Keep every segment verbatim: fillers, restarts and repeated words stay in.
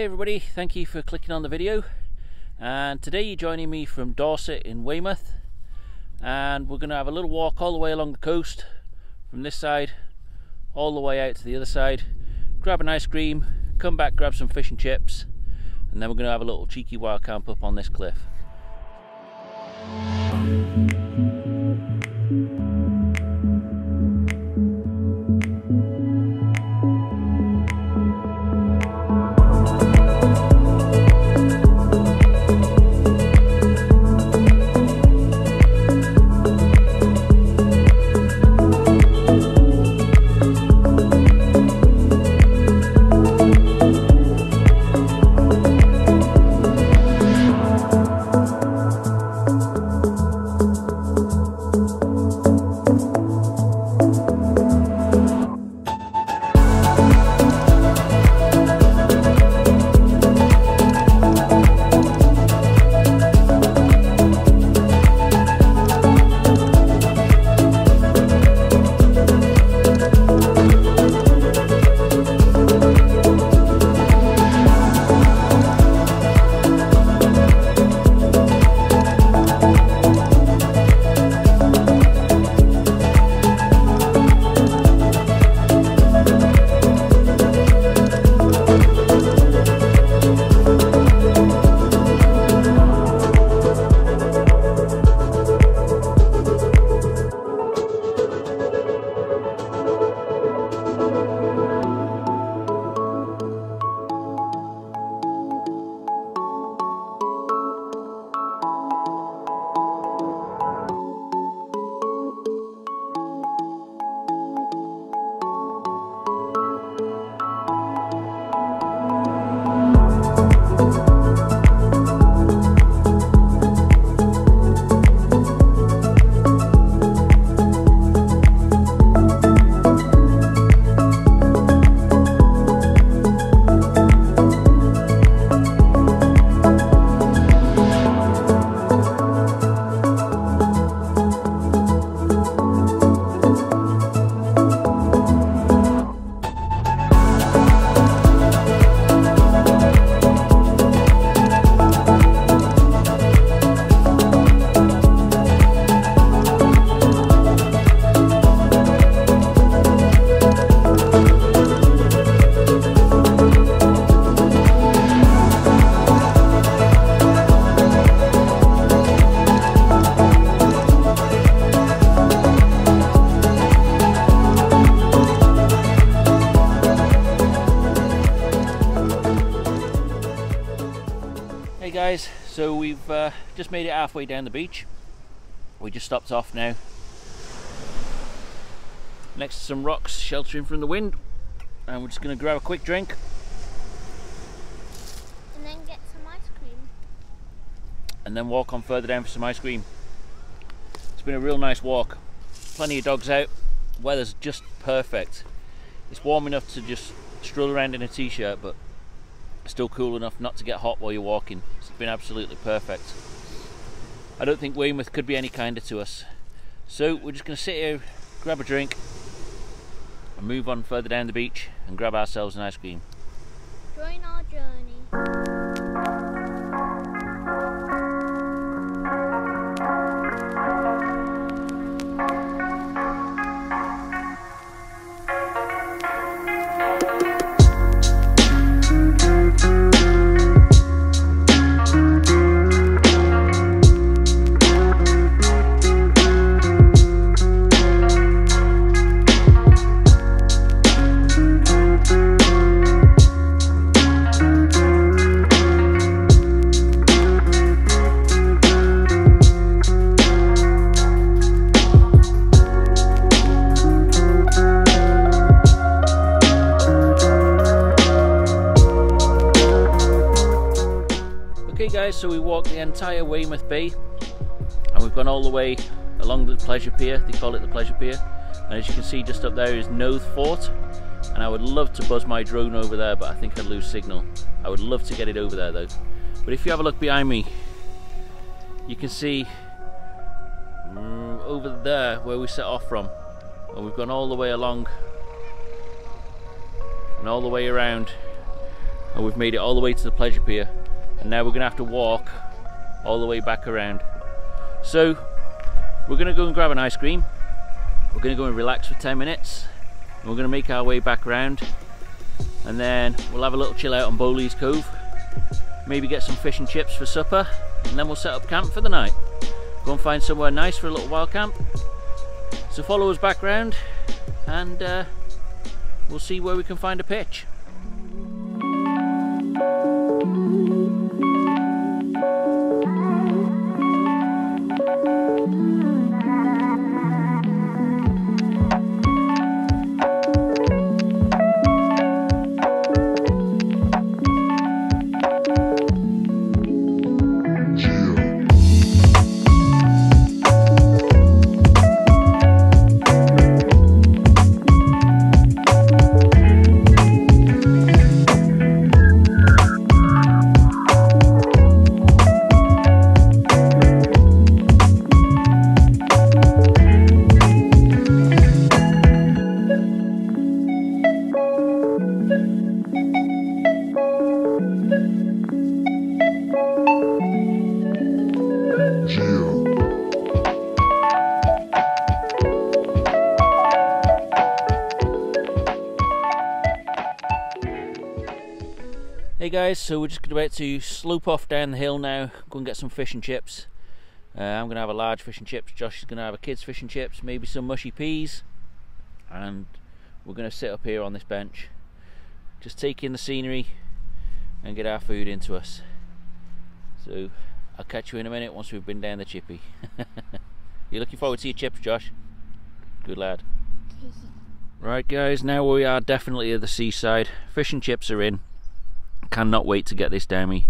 Hey everybody, thank you for clicking on the video, and today you're joining me from Dorset in Weymouth, and we're going to have a little walk all the way along the coast from this side all the way out to the other side, grab an ice cream, come back, grab some fish and chips, and then we're going to have a little cheeky wild camp up on this cliff. So we've uh, just made it halfway down the beach. We just stopped off now next to some rocks sheltering from the wind, and we're just going to grab a quick drink and then get some ice cream and then walk on further down for some ice cream. It's been a real nice walk, plenty of dogs out, the weather's just perfect. It's warm enough to just stroll around in a t-shirt, but still cool enough not to get hot while you're walking. It's been absolutely perfect. I don't think Weymouth could be any kinder to us. So we're just going to sit here, grab a drink and move on further down the beach and grab ourselves an ice cream. Join our journey. So we walked the entire Weymouth Bay, and we've gone all the way along the Pleasure Pier. They call it the Pleasure Pier, and as you can see just up there is Nothe Fort, and I would love to buzz my drone over there, but I think I'd lose signal. I would love to get it over there though. But if you have a look behind me, you can see um, over there where we set off from, and we've gone all the way along and all the way around. and we've made it all the way to the Pleasure Pier, and now we're gonna have to walk all the way back around. So we're gonna go and grab an ice cream, we're gonna go and relax for ten minutes, and we're gonna make our way back around, and then we'll have a little chill out on Bowley's Cove, maybe get some fish and chips for supper, and then we'll set up camp for the night. Go and find somewhere nice for a little while camp. So follow us back round, and uh, we'll see where we can find a pitch. Hey guys, so we're just about to slope off down the hill now, go and get some fish and chips. Uh, I'm going to have a large fish and chips, Josh is going to have a kid's fish and chips, maybe some mushy peas. And we're going to sit up here on this bench, just take in the scenery and get our food into us. So I'll catch you in a minute once we've been down the chippy. You're looking forward to your chips, Josh? Good lad. Right guys, now we are definitely at the seaside, fish and chips are in. Cannot wait to get this down me.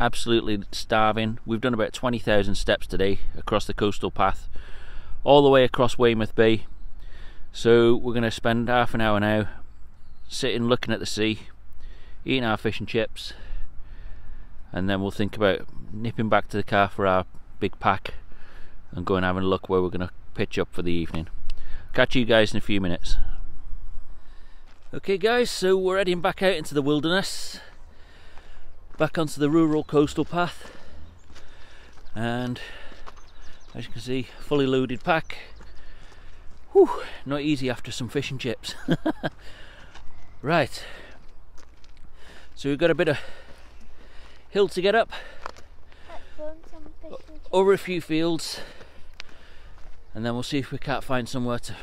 Absolutely starving. We've done about twenty thousand steps today across the coastal path, all the way across Weymouth Bay. So we're going to spend half an hour now sitting looking at the sea, eating our fish and chips, and then we'll think about nipping back to the car for our big pack and going having a look where we're going to pitch up for the evening. Catch you guys in a few minutes. Okay guys, so we're heading back out into the wilderness, back onto the rural coastal path, and as you can see, fully loaded pack. Whew, not easy after some fish and chips. Right, so we've got a bit of hill to get up, over a few fields, and then we'll see if we can't find somewhere to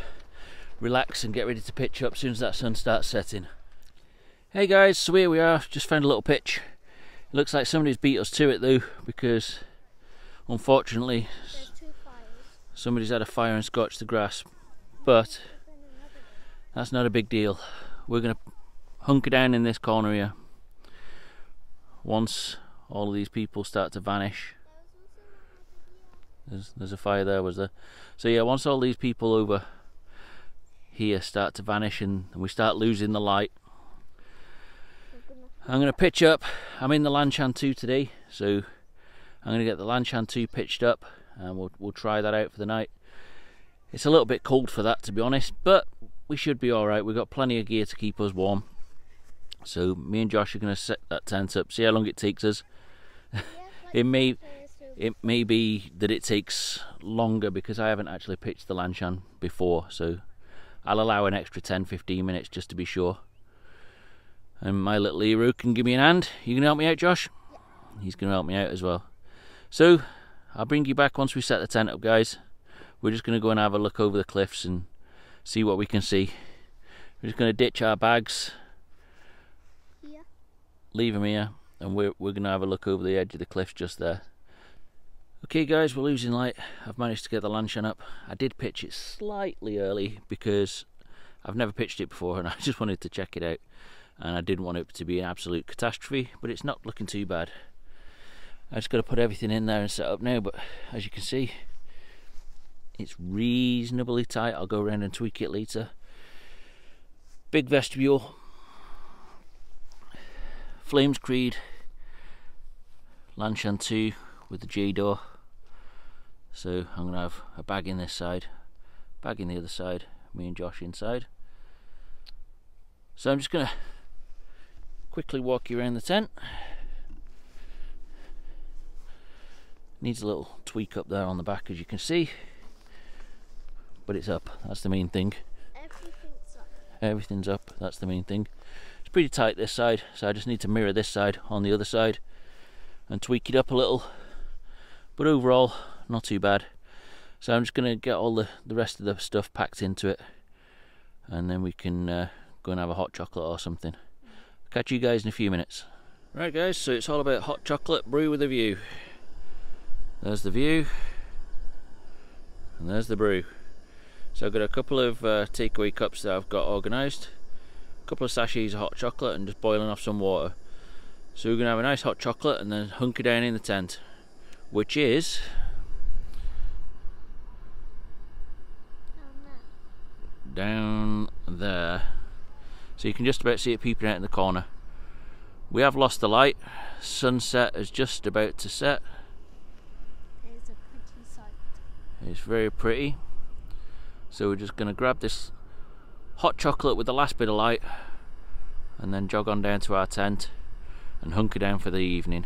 relax and get ready to pitch up as soon as that sun starts setting. Hey guys, so here we are, just found a little pitch. It looks like somebody's beat us to it though, because unfortunately somebody's had a fire and scorched the grass, but that's not a big deal. We're going to hunker down in this corner here. Once all of these people start to vanish, there's, there's a fire there, was there? So yeah, once all these people over here start to vanish and we start losing the light, I'm going to pitch up. I'm in the Lanshan two today, so I'm going to get the Lanshan two pitched up, and we'll, we'll try that out for the night. It's a little bit cold for that, to be honest, but we should be alright. We've got plenty of gear to keep us warm. So me and Josh are going to set that tent up, see how long it takes us. It may, it may be that it takes longer because I haven't actually pitched the Lanshan before, so I'll allow an extra ten to fifteen minutes just to be sure. And my little Eero can give me an hand. You gonna help me out, Josh? He's gonna help me out as well. So I'll bring you back once we set the tent up, guys. We're just gonna go and have a look over the cliffs and see what we can see. We're just gonna ditch our bags, yeah, leave them here, and we're, we're gonna have a look over the edge of the cliff just there. Okay guys, we're losing light. I've managed to get the Lanshan up. I did pitch it slightly early because I've never pitched it before and I just wanted to check it out, and I didn't want it to be an absolute catastrophe, but it's not looking too bad. I just got to put everything in there and set up now, but as you can see, it's reasonably tight. I'll go around and tweak it later. Big vestibule, Flames Creed, Lanshan two with the J door. So I'm gonna have a bag in this side, bag in the other side, me and Josh inside. So I'm just gonna quickly walk you around the tent. Needs a little tweak up there on the back, as you can see, but it's up. That's the main thing. Everything's up. Everything's up. That's the main thing. It's pretty tight this side, so I just need to mirror this side on the other side and tweak it up a little, but overall not too bad. So I'm just going to get all the, the rest of the stuff packed into it, and then we can uh, go and have a hot chocolate or something. Catch you guys in a few minutes. Right guys, so it's all about hot chocolate brew with a view. There's the view, and there's the brew. So I've got a couple of uh, takeaway cups that I've got organised, a couple of sachets of hot chocolate, and just boiling off some water. So we're going to have a nice hot chocolate and then hunker down in the tent, which is down there. So you can just about see it peeping out in the corner. We have lost the light. Sunset is just about to set. It's a pretty sight. It's very pretty. So we're just going to grab this hot chocolate with the last bit of light, and then jog on down to our tent and hunker down for the evening.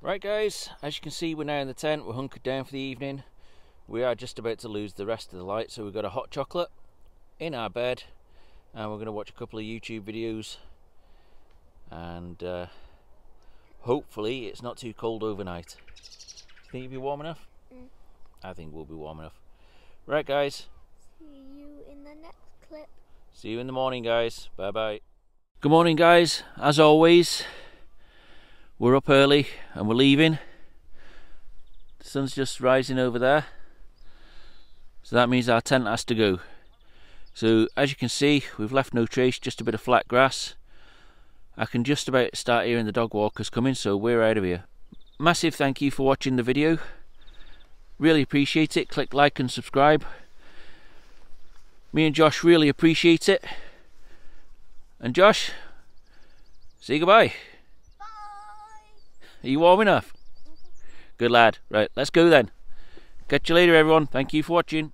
Right guys, as you can see, we're now in the tent. We're hunkered down for the evening. We are just about to lose the rest of the light, so we've got a hot chocolate in our bed, and we're going to watch a couple of YouTube videos, and uh, hopefully it's not too cold overnight. Think you'll be warm enough? Mm. I think we'll be warm enough. Right guys, see you in the next clip. See you in the morning guys, bye bye. Good morning guys, as always we're up early and we're leaving. The sun's just rising over there, so that means our tent has to go. So as you can see, we've left no trace, just a bit of flat grass. I can just about start hearing the dog walkers coming, so we're out of here. Massive thank you for watching the video. Really appreciate it. Click like and subscribe. Me and Josh really appreciate it. And Josh, say goodbye. Bye. Are you warm enough? Good lad. Right, let's go then. Catch you later everyone. Thank you for watching.